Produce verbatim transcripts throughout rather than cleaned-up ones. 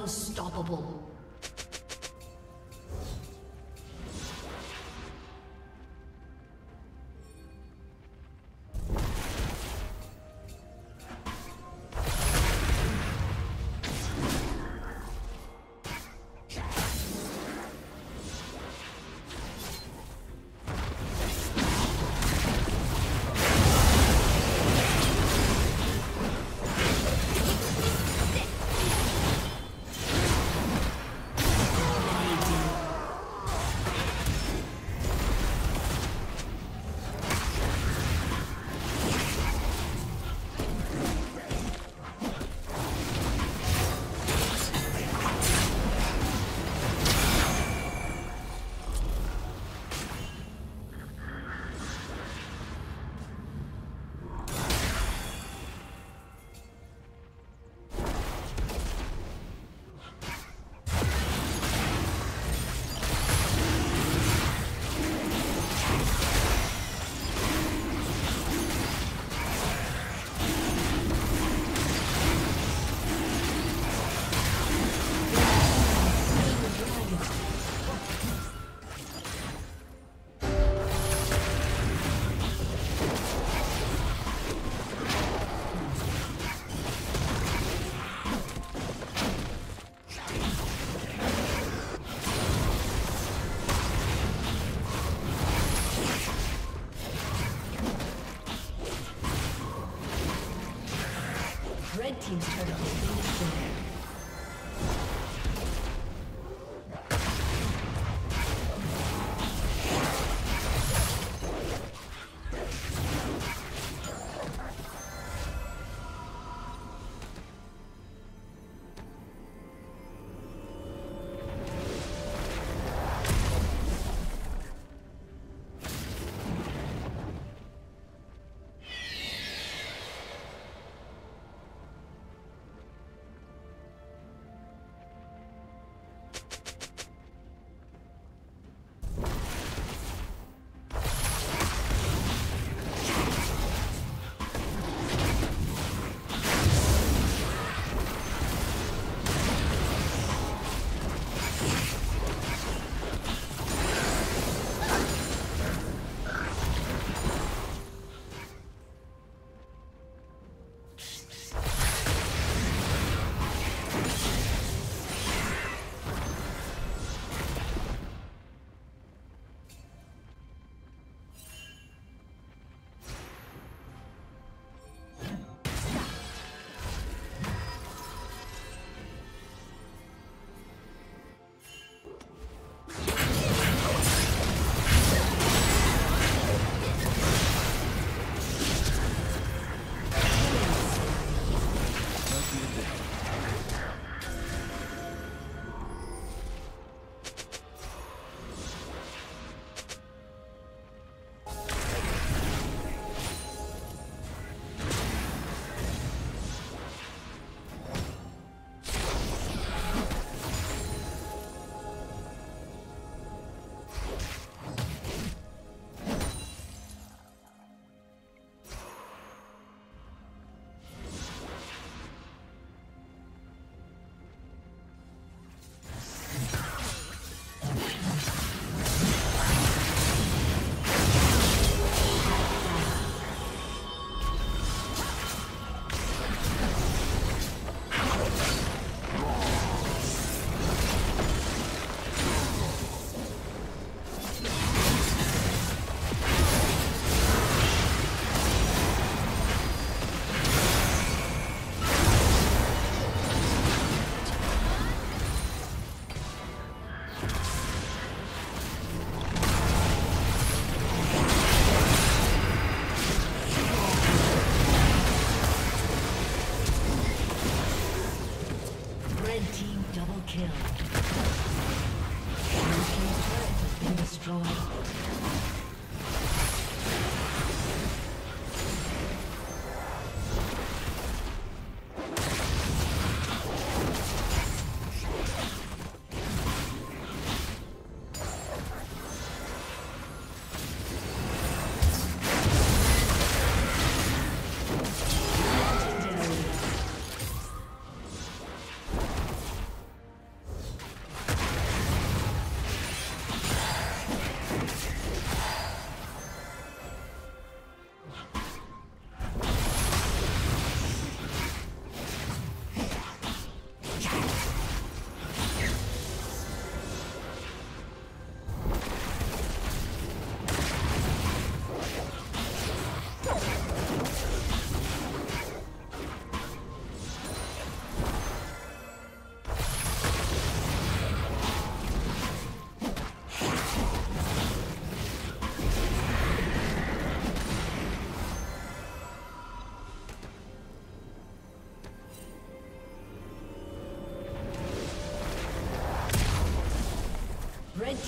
Unstoppable. Team's turn to be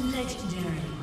Legendary.